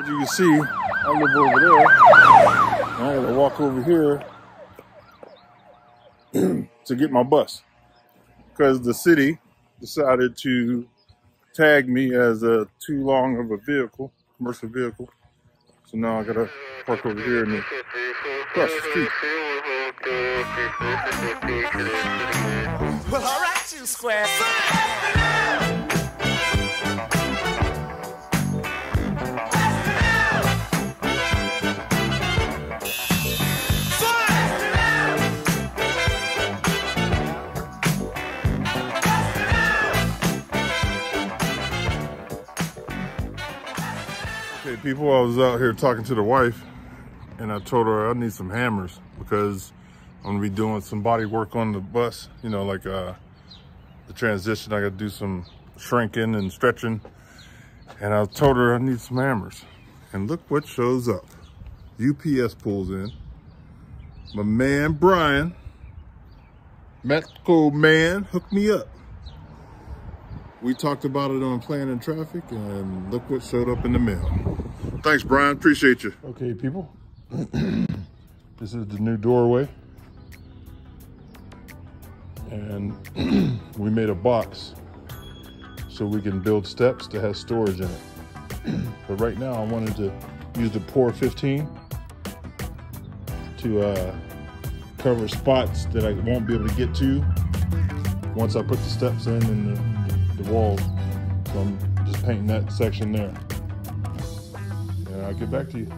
As you can see, I live over there. I gotta walk over here to get my bus because the city decided to tag me as a too long of a vehicle, commercial vehicle. So now I gotta park over here and cross the street. Well, all right, you square. People, I was out here talking to the wife and I told her I need some hammers because I'm gonna be doing some body work on the bus, you know, like the transition. I gotta do some shrinking and stretching. And I told her I need some hammers. And look what shows up. UPS pulls in. My man Brian, Metco man, hooked me up. We talked about it on Playing in Traffic, and look what showed up in the mail. Thanks, Brian. Appreciate you. Okay, people. This is the new doorway. And we made a box so we can build steps that has storage in it. But right now, I wanted to use the POR 15 to cover spots that I won't be able to get to once I put the steps in and the walls. So I'm just painting that section there. And I'll get back to you.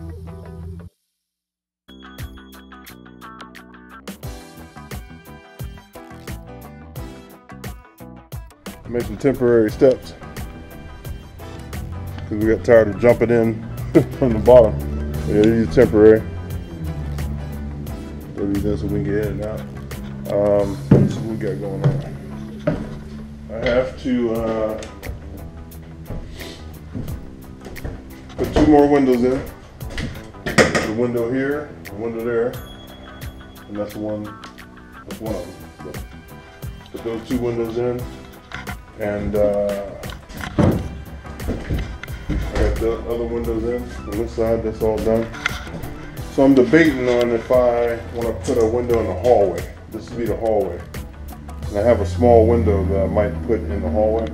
I made some temporary steps because we got tired of jumping in from the bottom. Yeah, these are temporary. Put these in so we can get in and out. That's what we got going on. I have to put two more windows in. The window here, the window there, and that's one of them. So put those two windows in, and I got the other windows in on this side. That's all done. So I'm debating on if I want to put a window in the hallway. This would be the hallway. And I have a small window that I might put in the hallway.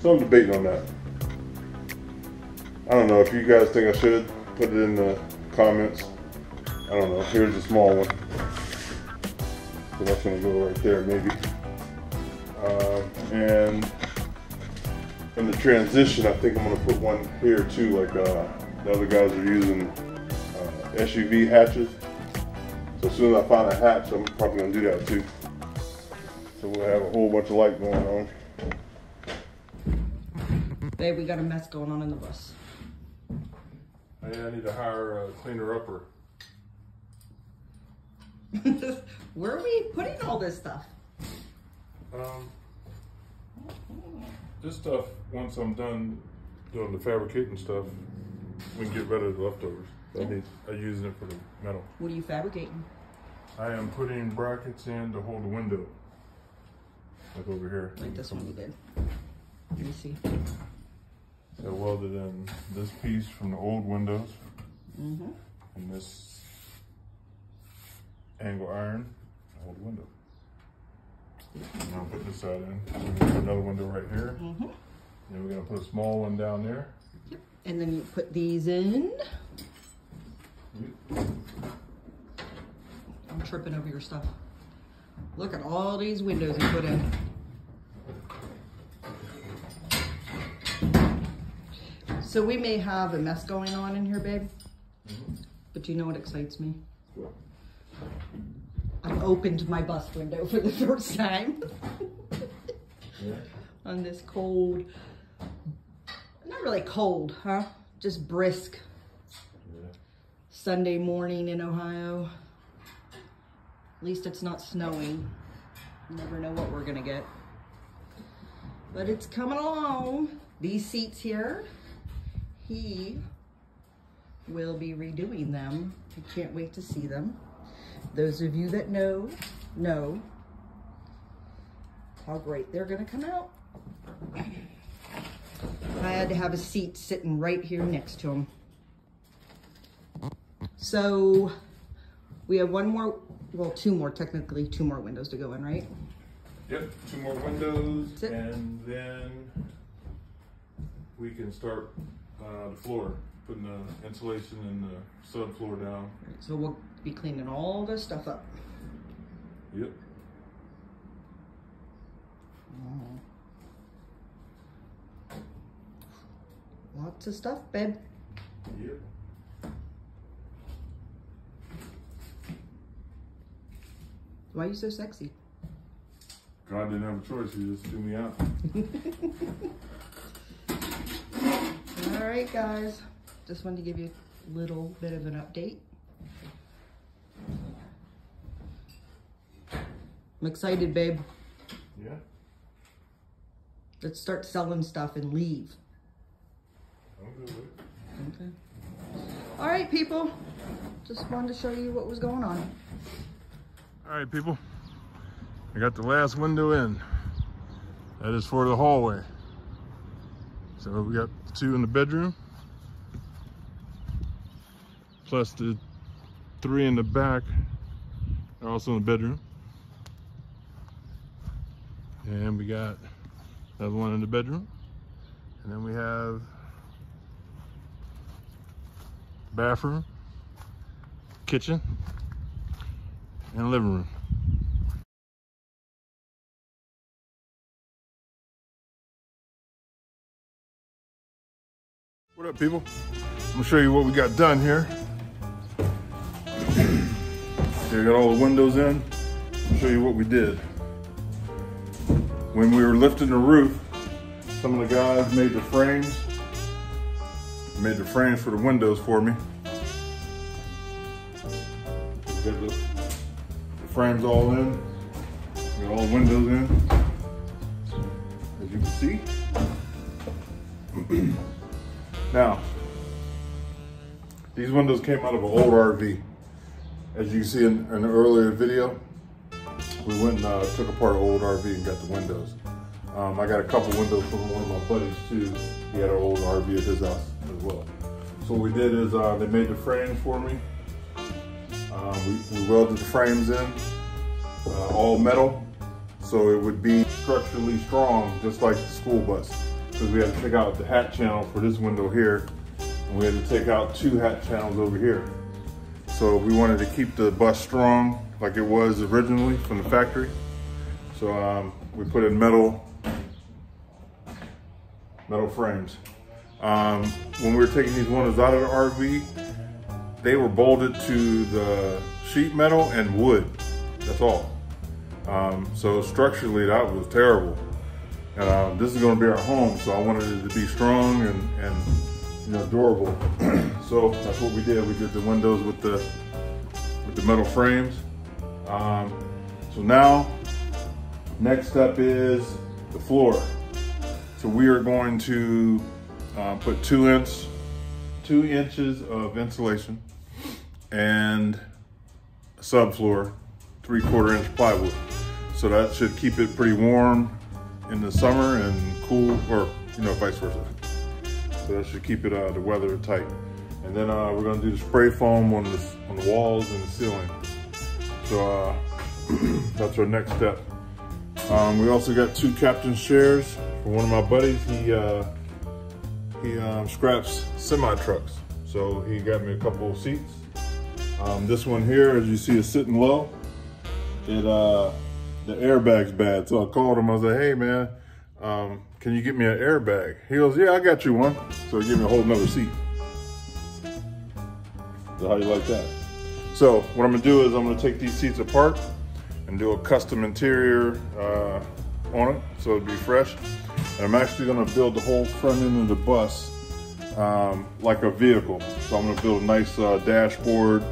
So I'm debating on that. I don't know if you guys think I should, put it in the comments. I don't know. Here's a small one. So that's going to go right there maybe. And in the transition, I think I'm going to put one here too, like the other guys are using SUV hatches. So as soon as I find a hatch, I'm probably going to do that too. So we'll have a whole bunch of light going on. Babe, we got a mess going on in the bus. Yeah, I need to hire a cleaner-upper. Where are we putting all this stuff? This stuff, once I'm done doing the fabricating stuff, we can get rid of the leftovers. I'm using it for the metal. What are you fabricating? I am putting brackets in to hold the window. Like over here. Like this one you did. Let me see. So I welded in this piece from the old windows. Mm-hmm. And this angle iron to hold the window. And I'll put this side in. We're gonna put another window right here. Mm-hmm. And we're gonna put a small one down there. Yep. And then you put these in. I'm tripping over your stuff. Look at all these windows you put in. So we may have a mess going on in here, babe. Mm-hmm. But you know what excites me? What? I've opened my bus window for the first time. Yeah. On this cold, not really cold, huh? Just brisk. Sunday morning in Ohio. At least it's not snowing. Never know what we're gonna get. But it's coming along. These seats here, he will be redoing them. I can't wait to see them. Those of you that know how great they're gonna come out. I had to have a seat sitting right here next to him. So we have one more, well, two more, technically two more windows to go in, right? Yep, two more windows, and then we can start the floor, putting the insulation and the subfloor down. Right, so we'll be cleaning all this stuff up. Yep. Lots of stuff, babe. Yep. Why are you so sexy? God didn't have a choice. He just threw me out. All right, guys. Just wanted to give you a little bit of an update. I'm excited, babe. Yeah. Let's start selling stuff and leave. Okay. All right, people. Just wanted to show you what was going on. All right, people. I got the last window in. That is for the hallway. So we got two in the bedroom, plus the three in the back are also in the bedroom. And we got another one in the bedroom. And then we have bathroom, kitchen, and living room. What up, people? I'm gonna show you what we got done here. Here, got all the windows in. I'll show you what we did. When we were lifting the roof, some of the guys made the frames. They made the frames for the windows for me. Got the frames all in. Got all the windows in, as you can see. Now, these windows came out of an old RV. As you can see in the earlier video, we went and took apart an old RV and got the windows. I got a couple windows from one of my buddies too. He had an old RV at his house as well. So what we did is they made the frames for me. We welded the frames in, all metal, so it would be structurally strong, just like the school bus. Because we had to take out the hat channel for this window here, and we had to take out two hat channels over here. So we wanted to keep the bus strong like it was originally from the factory. So we put in metal frames. When we were taking these windows out of the RV, they were bolted to the sheet metal and wood, that's all. So structurally that was terrible. And this is going to be our home, so I wanted it to be strong and you know, durable. So that's what we did. We did the windows with the metal frames. So now, next step is the floor. So we are going to put 2 inches of insulation and a subfloor, 3/4 inch plywood. So that should keep it pretty warm in the summer and cool, or you know, vice versa. So that should keep it the weather tight. And then we're gonna do the spray foam on the walls and the ceiling. So that's our next step. We also got two captain's chairs for one of my buddies. He scraps semi trucks, so he got me a couple of seats. This one here, as you see, is sitting low. The airbag's bad, so I called him. I was like, hey man, can you get me an airbag? He goes, yeah, I got you one. So he gave me a whole nother seat. So how do you like that? So what I'm gonna do is I'm gonna take these seats apart and do a custom interior on it, so it'll be fresh. And I'm actually gonna build the whole front end of the bus like a vehicle. So I'm gonna build a nice dashboard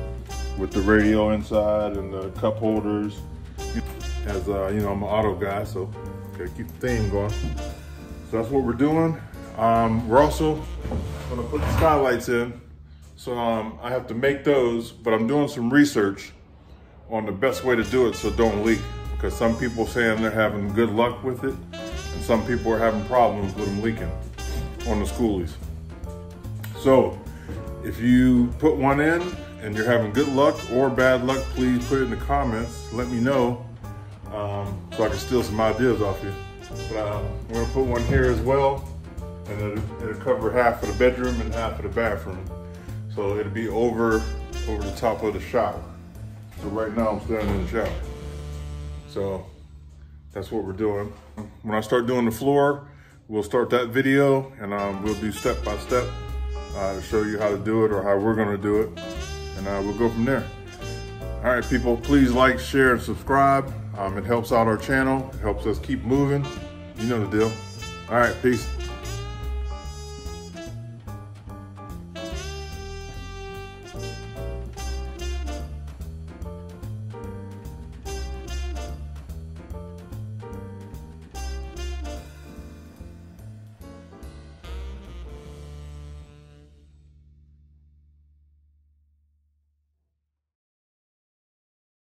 with the radio inside and the cup holders. As you know, I'm an auto guy, so gotta keep the theme going. So that's what we're doing. We're also gonna put the skylights in. So I have to make those, but I'm doing some research on the best way to do it so it don't leak. Because some people saying they're having good luck with it, and some people are having problems with them leaking. on the schoolies. So if you put one in and you're having good luck or bad luck, please put it in the comments. Let me know so I can steal some ideas off you. But I'm gonna put one here as well, and it'll cover half of the bedroom and half of the bathroom. So it'll be over the top of the shower. So right now I'm standing in the shower. So that's what we're doing. When I start doing the floor, we'll start that video, and we'll do step by step to show you how to do it or how we're gonna do it. And we'll go from there. All right, people, please like, share, and subscribe. It helps out our channel. It helps us keep moving. You know the deal. All right, peace.